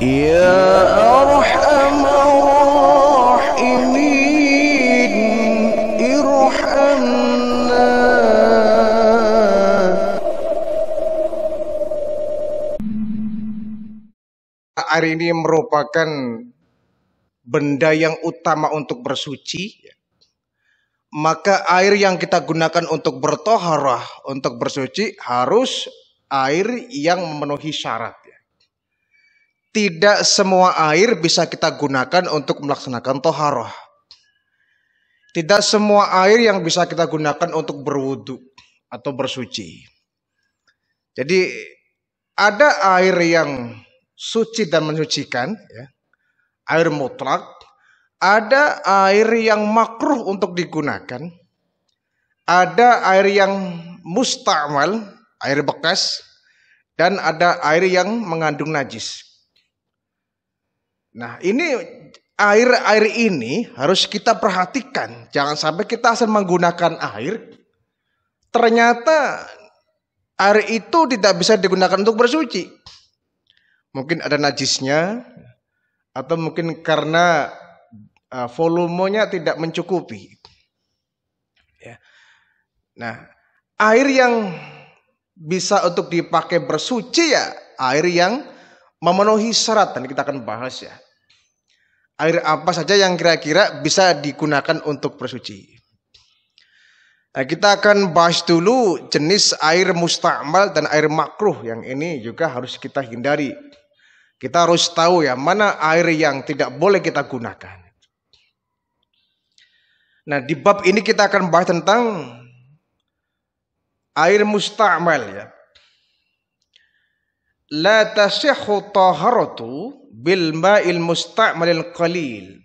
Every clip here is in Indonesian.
يا أرحم الراحمين ارحمنا. Air ini merupakan benda yang utama untuk bersuci. Maka air yang kita gunakan untuk bertoharah, untuk bersuci harus air yang memenuhi syarat. Tidak semua air bisa kita gunakan untuk melaksanakan toharah. Tidak semua air yang bisa kita gunakan untuk berwudu atau bersuci. Jadi ada air yang suci dan mensucikan, ya. Air mutlak. Ada air yang makruh untuk digunakan. Ada air yang musta'mal, air bekas. Dan ada air yang mengandung najis. Nah, ini air-air ini harus kita perhatikan. Jangan sampai kita asal menggunakan air. Ternyata air itu tidak bisa digunakan untuk bersuci. Mungkin ada najisnya. Atau mungkin karena volumenya tidak mencukupi. Nah, air yang bisa untuk dipakai bersuci ya air yang memenuhi syarat, dan kita akan bahas ya. Air apa saja yang kira-kira bisa digunakan untuk bersuci. Nah, kita akan bahas dulu jenis air musta'mal dan air makruh. Yang ini juga harus kita hindari. Kita harus tahu ya mana air yang tidak boleh kita gunakan. Nah, di bab ini kita akan bahas tentang air musta'mal ya. La tasihhu taharatu bil ma'il musta'malil qalil.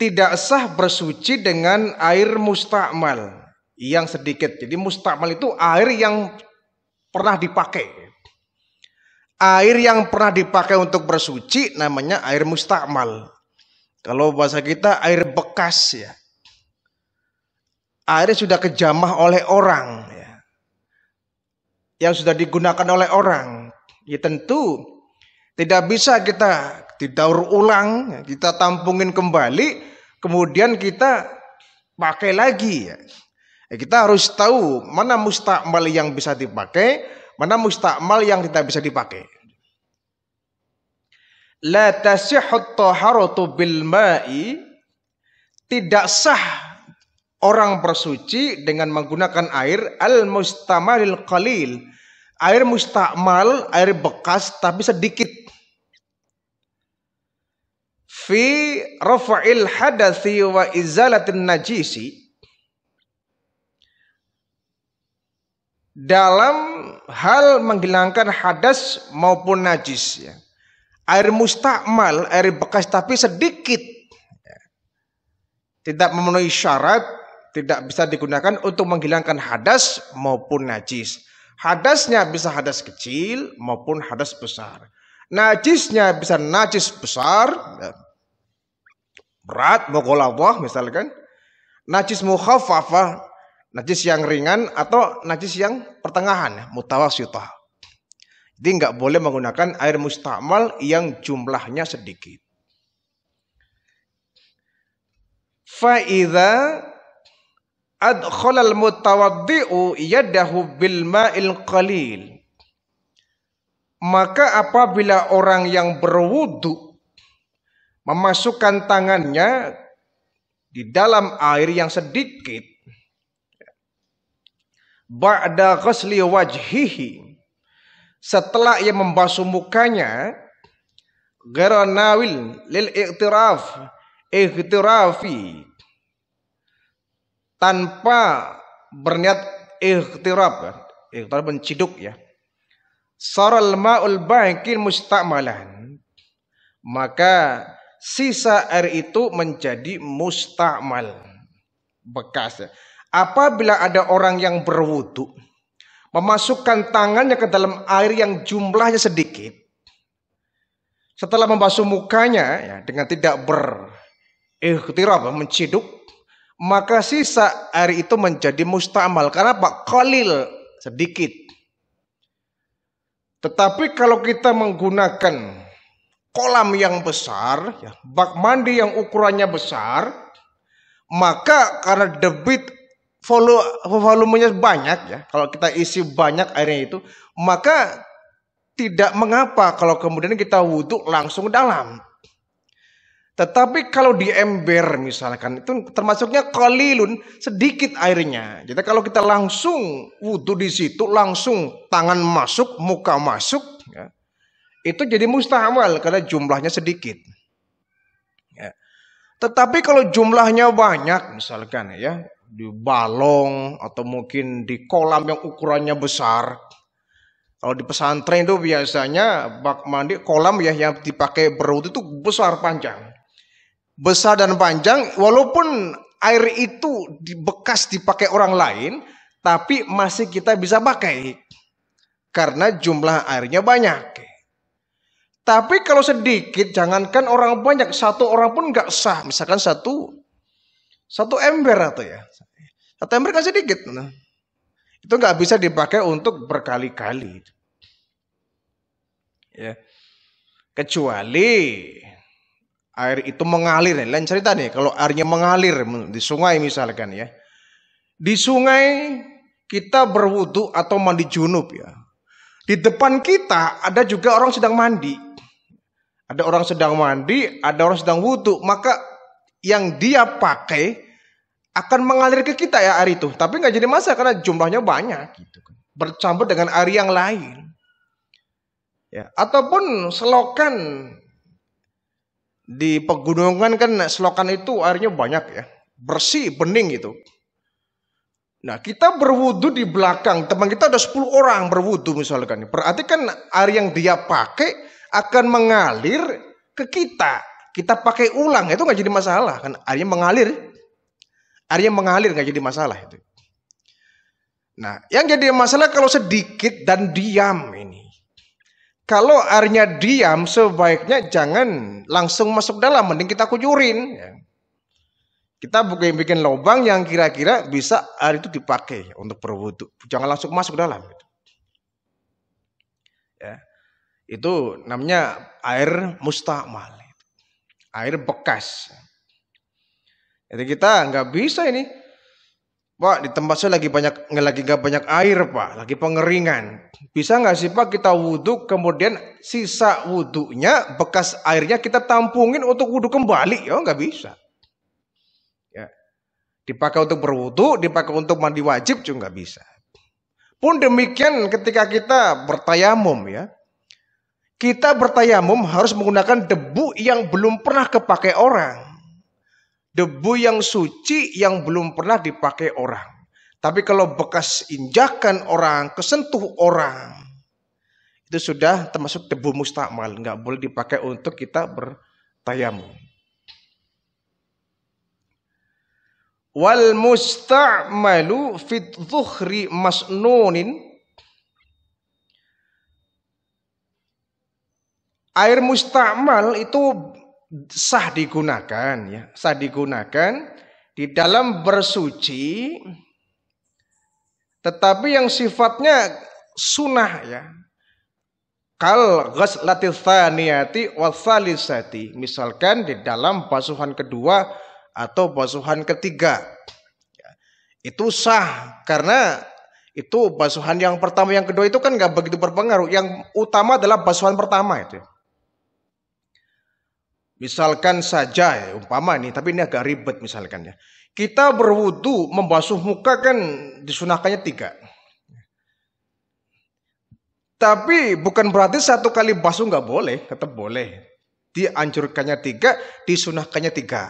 Tidak sah bersuci dengan air musta'mal yang sedikit. Jadi musta'mal itu air yang pernah dipakai. Air yang pernah dipakai untuk bersuci namanya air musta'mal. Kalau bahasa kita air bekas ya. Air sudah kejamah oleh orang ya. Yang sudah digunakan oleh orang, ya tentu tidak bisa kita didaur ulang, kita tampungin kembali, kemudian kita pakai lagi. Kita harus tahu mana musta'mal yang bisa dipakai, mana musta'mal yang tidak bisa dipakai. La tasihhu taharatu bil ma'i, tidak sah orang bersuci dengan menggunakan air al-mustamalil qalil. Air musta'mal, air bekas tapi sedikit. Fi rafa'il hadathi wa izalatin najisi. Dalam hal menghilangkan hadas maupun najis. Air musta'mal, air bekas tapi sedikit. Tidak memenuhi syarat. Tidak bisa digunakan untuk menghilangkan hadas maupun najis. Hadasnya bisa hadas kecil maupun hadas besar. Najisnya bisa najis besar, berat, mughalladhah misalkan. Najis mukhaffafah, najis yang ringan atau najis yang pertengahan, mutawassithah. Jadi nggak boleh menggunakan air musta'mal yang jumlahnya sedikit. Fa'idha adkhalal mutawaddi'u yadahu bil ma'il qalil. Maka apabila orang yang berwudu memasukkan tangannya di dalam air yang sedikit, ba'da ghasli wajhihi, setelah ia membasuh mukanya, ghairu nawil lil ikhtirafi, tanpa berniat ikhtirab menciduk ya. Saral ma'ul baqil musta'malan. Maka sisa air itu menjadi musta'mal, bekas ya. Apabila ada orang yang berwudu memasukkan tangannya ke dalam air yang jumlahnya sedikit, setelah membasuh mukanya ya, dengan tidak berikhtirab menciduk, maka sisa air itu menjadi musta'mal. Karena apa? Qalil, sedikit. Tetapi kalau kita menggunakan kolam yang besar, ya, bak mandi yang ukurannya besar, maka karena debit volumenya banyak, ya, kalau kita isi banyak airnya itu, maka tidak mengapa kalau kemudian kita wudhu langsung dalam. Tetapi kalau di ember misalkan, itu termasuknya qalilun, sedikit airnya. Jadi kalau kita langsung wudhu di situ, langsung tangan masuk, muka masuk, ya, itu jadi mustahamal karena jumlahnya sedikit. Ya. Tetapi kalau jumlahnya banyak misalkan, ya, di balong atau mungkin di kolam yang ukurannya besar. Kalau di pesantren itu biasanya bak mandi kolam, ya, yang dipakai berwudu itu besar panjang. Besar dan panjang, walaupun air itu bekas dipakai orang lain, tapi masih kita bisa pakai karena jumlah airnya banyak. Tapi kalau sedikit, jangankan orang banyak, satu orang pun nggak sah. Misalkan satu ember atau, ya, satu ember kan sedikit, nah, itu nggak bisa dipakai untuk berkali-kali, ya, kecuali air itu mengalir. Lain cerita nih kalau airnya mengalir di sungai misalkan, ya. Di sungai kita berwudu atau mandi junub, ya. Di depan kita ada juga orang sedang mandi. Ada orang sedang mandi, ada orang sedang wudu, maka yang dia pakai akan mengalir ke kita, ya, air itu. Tapi nggak jadi masalah karena jumlahnya banyak gitu kan. Bercampur dengan air yang lain. Ya, ataupun selokan. Di pegunungan kan selokan itu airnya banyak, ya, bersih, bening gitu. Nah, kita berwudu di belakang teman kita ada 10 orang berwudu misalkan. Berarti kan air yang dia pakai akan mengalir ke kita. Kita pakai ulang, itu nggak jadi masalah kan, airnya mengalir. Airnya mengalir nggak jadi masalah itu. Nah, yang jadi masalah kalau sedikit dan diam ini. Kalau airnya diam, sebaiknya jangan langsung masuk dalam, mending kita kucurin. Kita bikin lubang yang kira-kira bisa air itu dipakai untuk berwudu. Jangan langsung masuk dalam. Ya, itu namanya air mustamal, air bekas. Jadi kita nggak bisa ini, Pak, di tempat saya lagi nggak banyak air, Pak, lagi pengeringan. Bisa nggak sih, Pak, kita wudhu kemudian sisa wudhunya, bekas airnya kita tampungin untuk wudhu kembali? Ya nggak bisa. Ya. Dipakai untuk berwudhu, dipakai untuk mandi wajib juga nggak bisa. Pun demikian ketika kita bertayamum, ya, kita bertayamum harus menggunakan debu yang belum pernah kepakai orang. Debu yang suci yang belum pernah dipakai orang. Tapi kalau bekas injakan orang, kesentuh orang, itu sudah termasuk debu mustakmal. Nggak boleh dipakai untuk kita bertayamum. Wal mustakmalu fit dhuhri masnunin. Air mustakmal itu sah digunakan, ya, sah digunakan di dalam bersuci, tetapi yang sifatnya sunnah, ya, kal ghaslati tsaniyati wa tsalisati, misalkan di dalam basuhan kedua atau basuhan ketiga, ya, itu sah karena itu basuhan yang pertama yang kedua itu kan nggak begitu berpengaruh, yang utama adalah basuhan pertama itu, ya. Misalkan saja, ya, umpama nih, tapi ini agak ribet misalkan, ya. Kita berwudu membasuh muka kan disunahkannya 3. Tapi bukan berarti satu kali basuh nggak boleh, tetap boleh. Dianjurkannya 3, disunahkannya 3.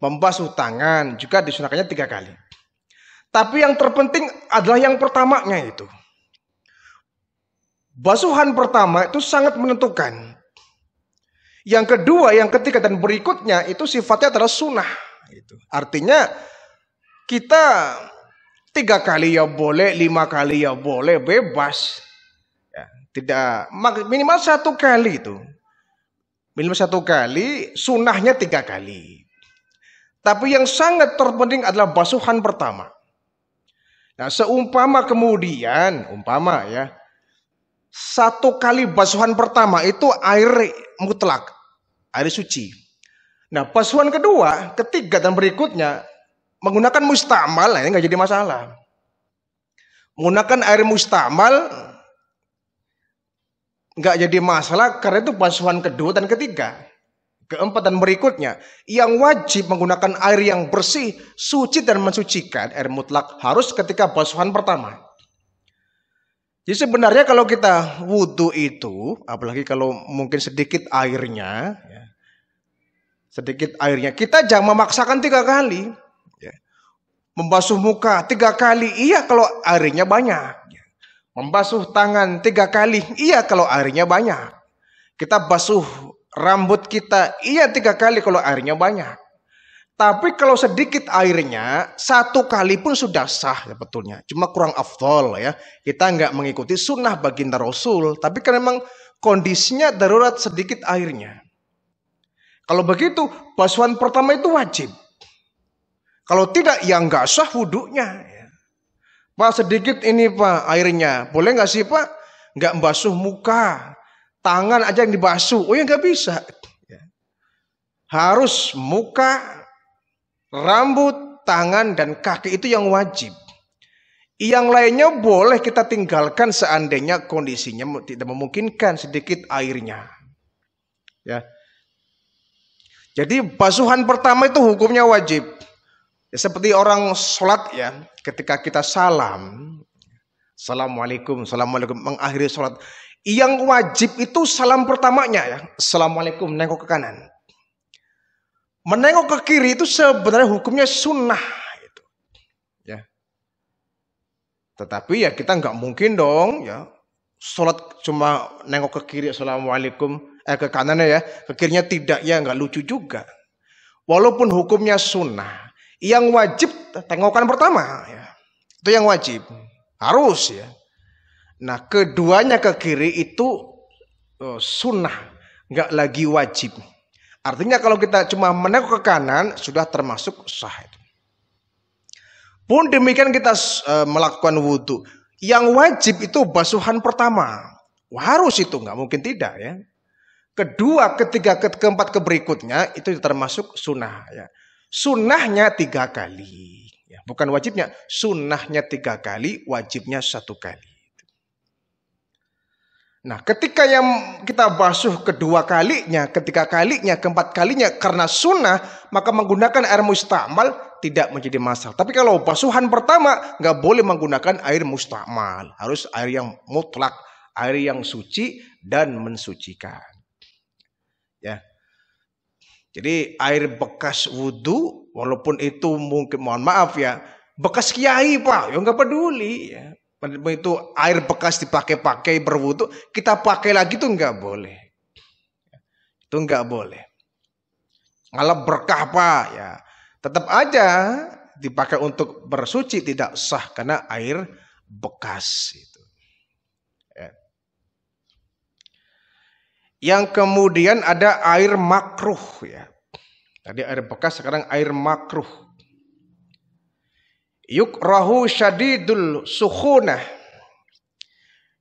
Membasuh tangan juga disunahkannya 3 kali. Tapi yang terpenting adalah yang pertamanya itu. Basuhan pertama itu sangat menentukan. Yang kedua, yang ketiga, dan berikutnya itu sifatnya adalah sunnah. Artinya kita 3 kali ya boleh, 5 kali ya boleh, bebas. Ya, tidak, minimal 1 kali itu. Minimal 1 kali, sunnahnya 3 kali. Tapi yang sangat terpenting adalah basuhan pertama. Nah, seumpama kemudian, umpama, ya, satu kali basuhan pertama itu air mutlak, air suci. Nah, basuhan kedua, ketiga, dan berikutnya menggunakan mustamal, nah ini nggak jadi masalah. Menggunakan air mustamal nggak jadi masalah karena itu basuhan kedua dan ketiga, keempat dan berikutnya. Yang wajib menggunakan air yang bersih, suci dan mensucikan, air mutlak harus ketika basuhan pertama. Jadi sebenarnya kalau kita wudhu itu, apalagi kalau mungkin sedikit airnya, kita jangan memaksakan 3 kali. Membasuh muka 3 kali, iya kalau airnya banyak. Membasuh tangan 3 kali, iya kalau airnya banyak. Kita basuh rambut kita, iya 3 kali kalau airnya banyak. Tapi kalau sedikit airnya, 1 kali pun sudah sah sebetulnya. Cuma kurang afdol ya. Kita nggak mengikuti sunnah baginda Rasul. Tapi kan memang kondisinya darurat sedikit airnya. Kalau begitu, basuhan pertama itu wajib. Kalau tidak, ya nggak sah wudhunya. Pak, sedikit ini Pak airnya. Boleh nggak sih Pak? Nggak basuh muka. Tangan aja yang dibasuh. Oh ya nggak bisa. Harus muka, rambut, tangan, dan kaki itu yang wajib. Yang lainnya boleh kita tinggalkan seandainya kondisinya tidak memungkinkan sedikit airnya. Ya. Jadi basuhan pertama itu hukumnya wajib. Ya, seperti orang sholat ya, ketika kita salam, assalamualaikum, assalamualaikum, mengakhiri sholat. Yang wajib itu salam pertamanya ya, assalamualaikum, nengok ke kanan. Menengok ke kiri itu sebenarnya hukumnya sunnah itu, ya. Tetapi ya kita nggak mungkin dong, ya. Sholat cuma nengok ke kiri, assalamualaikum, ke kanannya ya, ke kirinya tidak, ya nggak lucu juga. Walaupun hukumnya sunnah, yang wajib tengokan pertama, ya. Itu yang wajib, harus ya. Nah keduanya ke kiri itu sunnah, nggak lagi wajib. Artinya kalau kita cuma menengok ke kanan sudah termasuk sah itu. Pun demikian kita melakukan wudhu. Yang wajib itu basuhan pertama. Wah, harus itu, nggak mungkin tidak ya. Kedua, ketiga, keempat, keberikutnya itu termasuk sunnah ya. Sunnahnya 3 kali. Ya, bukan wajibnya, sunnahnya 3 kali, wajibnya 1 kali. Nah ketika yang kita basuh kedua kalinya, ketiga kalinya, keempat kalinya karena sunnah, maka menggunakan air mustamal tidak menjadi masalah. Tapi kalau basuhan pertama nggak boleh menggunakan air mustamal. Harus air yang mutlak, air yang suci dan mensucikan. Ya. Jadi air bekas wudhu walaupun itu mungkin mohon maaf ya, bekas kiai Pak, ya nggak peduli ya. Itu air bekas dipakai-pakai berwudu, kita pakai lagi itu nggak boleh. Itu nggak boleh. Ngalap berkah Pak ya. Tetap aja dipakai untuk bersuci tidak sah karena air bekas itu. Ya. Yang kemudian ada air makruh ya. Tadi air bekas sekarang air makruh. Yukrahu syadidul sukhunah,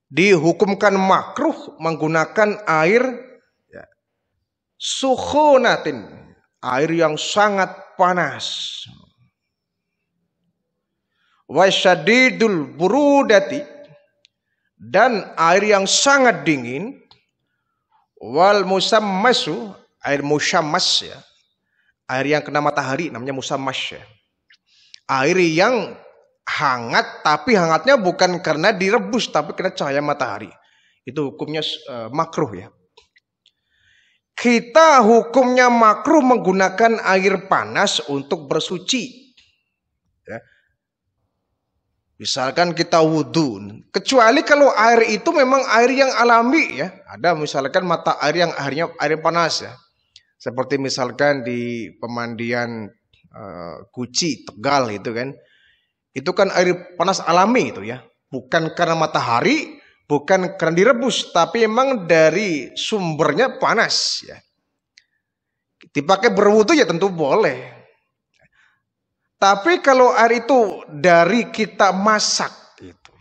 dihukumkan makruh menggunakan air ya, sukhunatin, air yang sangat panas. Wa syadidul burudati, dan air yang sangat dingin. Wal musammasu, air musammas ya, air yang kena matahari namanya musammas ya. Air yang hangat, tapi hangatnya bukan karena direbus, tapi karena cahaya matahari. Itu hukumnya makruh ya. Kita hukumnya makruh menggunakan air panas untuk bersuci. Ya. Misalkan kita wudhu, kecuali kalau air itu memang air yang alami ya. Ada misalkan mata air yang akhirnya air panas ya. Seperti misalkan di pemandian Guci, Tegal itu kan. Itu kan air panas alami itu ya. Bukan karena matahari, bukan karena direbus, tapi emang dari sumbernya panas ya. Dipakai berwudu ya tentu boleh. Tapi kalau air itu dari kita masak itu.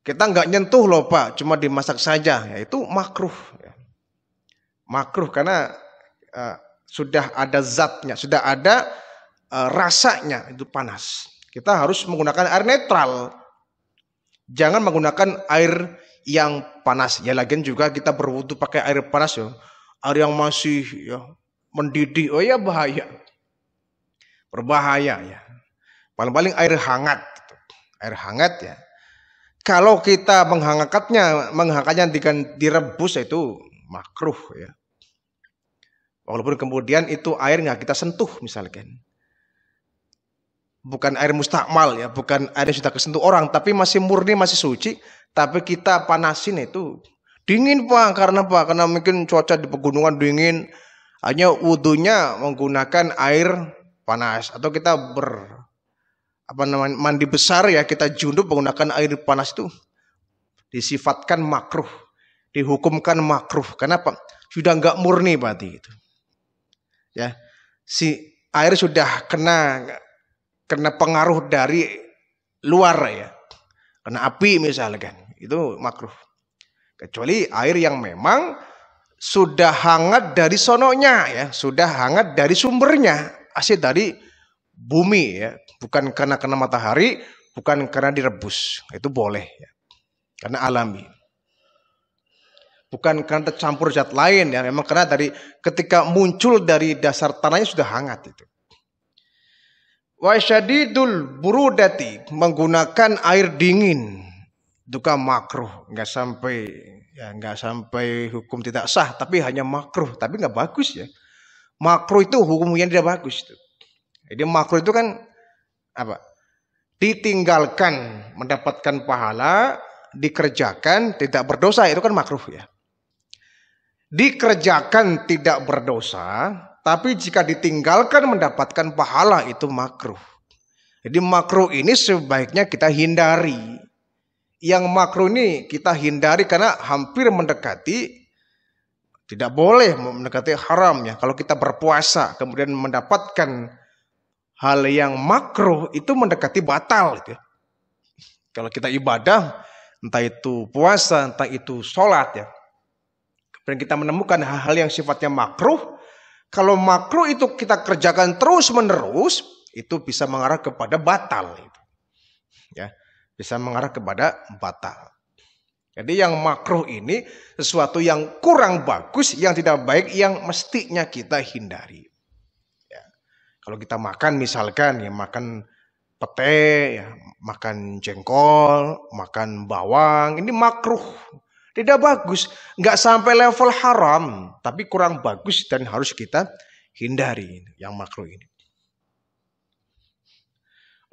Kita nggak nyentuh loh Pak, cuma dimasak saja, yaitu makruh. Makruh karena sudah ada zatnya, sudah ada rasanya, itu panas. Kita harus menggunakan air netral. Jangan menggunakan air yang panas. Ya lagian juga kita berwudu pakai air panas ya. Air yang masih ya mendidih, oh ya bahaya. Berbahaya ya. Paling-paling air hangat. Gitu. Air hangat ya. Kalau kita menghangatnya direbus itu makruh ya. Walaupun kemudian itu air nggak kita sentuh misalkan. Bukan air mustakmal ya, bukan air yang sudah kesentuh orang, tapi masih murni, masih suci, tapi kita panasin itu. Dingin Pak, karena apa? Karena mungkin cuaca di pegunungan dingin, hanya wudunya menggunakan air panas, atau kita mandi besar ya, kita junub menggunakan air panas, itu disifatkan makruh, dihukumkan makruh. Kenapa? Sudah nggak murni berarti itu. Ya, si air sudah kena pengaruh dari luar ya, kena api misalkan, itu makruh. Kecuali air yang memang sudah hangat dari sononya ya, sudah hangat dari sumbernya, asli dari bumi ya, bukan karena kena matahari, bukan karena direbus, itu boleh ya, karena alami, bukan karena tercampur zat lain ya, memang karena dari ketika muncul dari dasar tanahnya sudah hangat itu. Wa syadidul burudati, menggunakan air dingin duka makruh, nggak sampai hukum tidak sah, tapi hanya makruh, tapi nggak bagus ya. Makruh itu hukumnya tidak bagus itu. Jadi makruh itu kan apa? Ditinggalkan mendapatkan pahala, dikerjakan tidak berdosa, itu kan makruh ya. Dikerjakan tidak berdosa, tapi jika ditinggalkan mendapatkan pahala, itu makruh. Jadi makruh ini sebaiknya kita hindari. Yang makruh ini kita hindari karena hampir mendekati, tidak boleh mendekati haram ya. Kalau kita berpuasa kemudian mendapatkan hal yang makruh, itu mendekati batal gitu. Kalau kita ibadah, entah itu puasa, entah itu sholat ya, kemudian kita menemukan hal-hal yang sifatnya makruh, kalau makruh itu kita kerjakan terus-menerus, itu bisa mengarah kepada batal gitu. Ya, bisa mengarah kepada batal. Jadi yang makruh ini sesuatu yang kurang bagus, yang tidak baik, yang mestinya kita hindari. Ya. Kalau kita makan misalkan ya, makan pete, ya, makan jengkol, makan bawang, ini makruh, tidak bagus, nggak sampai level haram, tapi kurang bagus dan harus kita hindari yang makruh ini.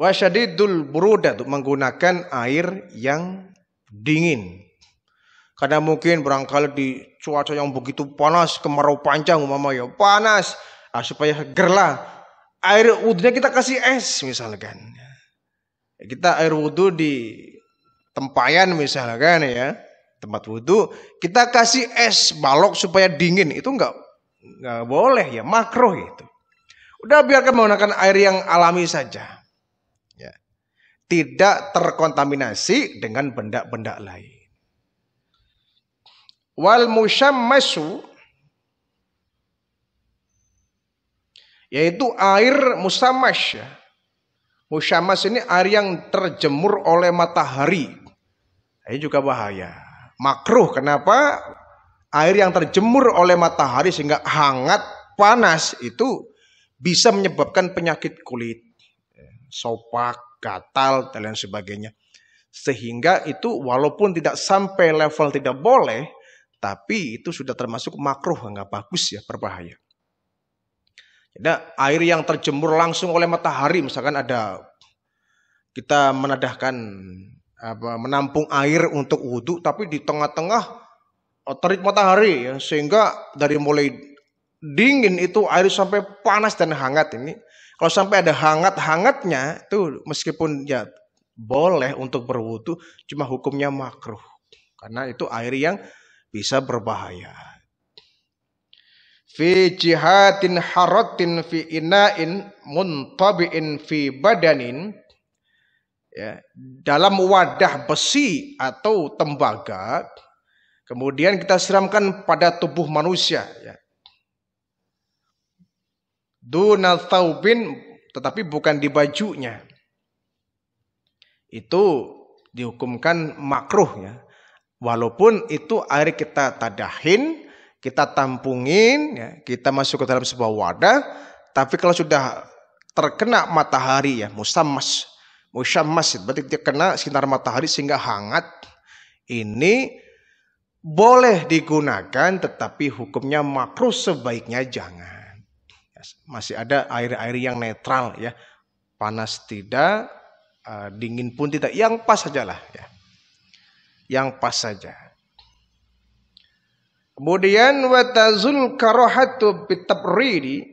Wa syadidul burudah, menggunakan air yang dingin. Karena mungkin barangkali di cuaca yang begitu panas, kemarau panjang umpama ya, panas, supaya gerlah, air wudunya kita kasih es misalkan. Kita air wudu di tempayan misalkan ya, tempat wudu, kita kasih es balok supaya dingin, itu nggak boleh ya, makruh itu. Udah biarkan menggunakan air yang alami saja. Tidak terkontaminasi dengan benda-benda lain. Wal musyammasu, yaitu air musyammas. Musyammas ini air yang terjemur oleh matahari. Ini juga bahaya. Makruh, kenapa? Air yang terjemur oleh matahari sehingga hangat, panas, itu bisa menyebabkan penyakit kulit, sopak, gatal dan lain sebagainya. Sehingga itu walaupun tidak sampai level tidak boleh, tapi itu sudah termasuk makruh, nggak bagus ya, berbahaya. Jadi air yang terjemur langsung oleh matahari, misalkan ada kita menadahkan menampung air untuk wudhu, tapi di tengah-tengah terik matahari ya, sehingga dari mulai dingin itu air sampai panas dan hangat ini. Kalau sampai ada hangat-hangatnya itu, meskipun ya boleh untuk berwudu, cuma hukumnya makruh karena itu air yang bisa berbahaya. Fi jihatin haratin fi ina'in muntabi'in fi badanin, ya, dalam wadah besi atau tembaga, kemudian kita siramkan pada tubuh manusia. Ya. Duna thawbin, tetapi bukan di bajunya. Itu dihukumkan makruh, ya. Walaupun itu air kita tadahin, kita tampungin, ya, kita masuk ke dalam sebuah wadah, tapi kalau sudah terkena matahari, ya, musammas, berarti dia kena sinar matahari sehingga hangat, ini boleh digunakan, tetapi hukumnya makruh, sebaiknya jangan. Masih ada air-air yang netral, ya, panas tidak, dingin pun tidak, yang pas sajalah, ya. Yang pas saja. Kemudian watazul karahatu bitabridi,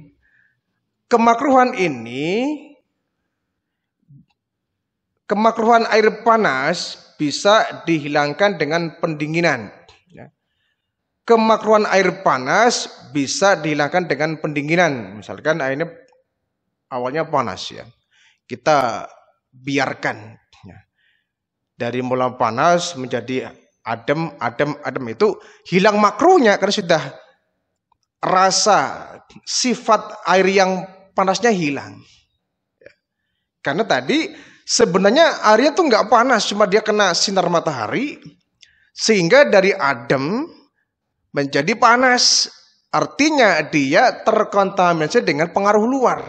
kemakruhan air panas bisa dihilangkan dengan pendinginan. Kemakruhan air panas bisa dihilangkan dengan pendinginan. Misalkan airnya awalnya panas, ya, kita biarkan. Dari mula panas menjadi adem itu hilang makruhnya karena sudah rasa sifat air yang panasnya hilang. Karena tadi sebenarnya airnya tuh nggak panas, cuma dia kena sinar matahari sehingga dari adem menjadi panas. Artinya dia terkontaminasi dengan pengaruh luar.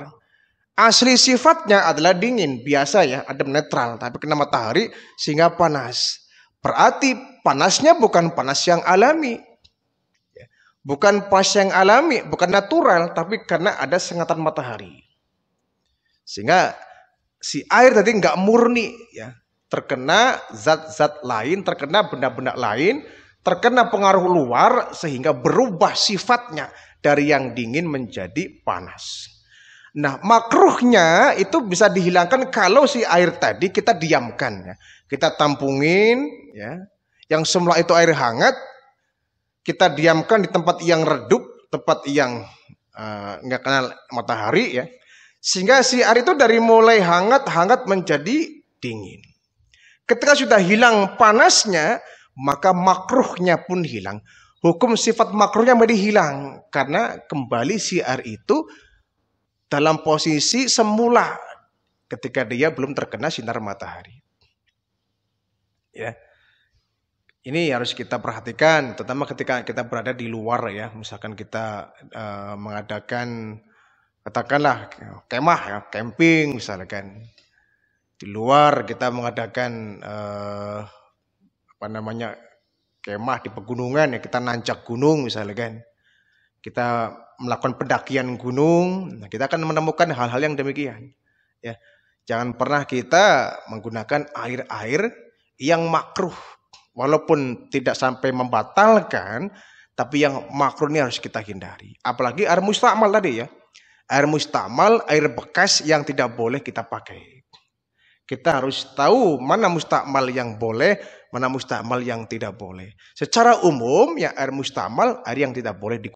Asli sifatnya adalah dingin, biasa, ya, adem netral, tapi kena matahari sehingga panas. Berarti panasnya bukan panas yang alami. Bukan panas yang alami, bukan natural, tapi karena ada sengatan matahari. Sehingga si air tadi nggak murni, ya, terkena zat-zat lain, terkena benda-benda lain, terkena pengaruh luar sehingga berubah sifatnya dari yang dingin menjadi panas. Nah, makruhnya itu bisa dihilangkan kalau si air tadi kita diamkan, ya. Kita tampungin, ya. Yang semula itu air hangat, kita diamkan di tempat yang redup, tempat yang nggak kena matahari, ya. Sehingga si air itu dari mulai hangat menjadi dingin. Ketika sudah hilang panasnya, maka makruhnya pun hilang. Hukum sifat makruhnya menjadi hilang karena kembali si air itu dalam posisi semula ketika dia belum terkena sinar matahari. Ya. Ini harus kita perhatikan, terutama ketika kita berada di luar, ya. Misalkan kita mengadakan, katakanlah kemah, ya, camping misalkan. Di luar kita mengadakan kemah di pegunungan, ya, kita nanjak gunung misalkan. Kita melakukan pendakian gunung, nah, kita akan menemukan hal-hal yang demikian. Ya, jangan pernah kita menggunakan air-air yang makruh, walaupun tidak sampai membatalkan, tapi yang makruh ini harus kita hindari. Apalagi air mustamal tadi, ya, air mustamal, air bekas yang tidak boleh kita pakai. Kita harus tahu mana mustamal yang boleh, mana mustamal yang tidak boleh. Secara umum, ya, air mustamal, air yang tidak boleh digunakan.